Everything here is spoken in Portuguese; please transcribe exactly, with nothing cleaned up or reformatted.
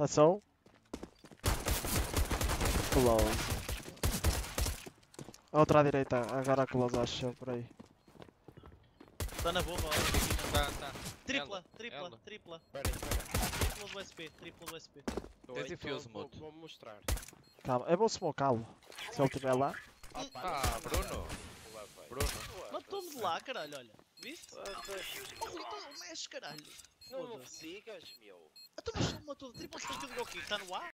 Passou. Close. A outra à direita, agora a close, acho eu, por aí. Tá na bomba, ó. Tá, tá. Tripla, ela, tripla, ela. tripla. Pera, pera. Tripla do U S P, tripla do U S P. Tens infuse, moto. Vou mostrar. Tá, é bom smocá-lo. Se ele estiver lá. Ah, pá, ah Bruno. Bruno. Matou-me de lá, caralho, olha. Viste? Ah, oh, Rui, estás no mexe, caralho. Não me digas, meu. Ah, tu me chamou tudo. Tripla-se para aquilo que está no ar?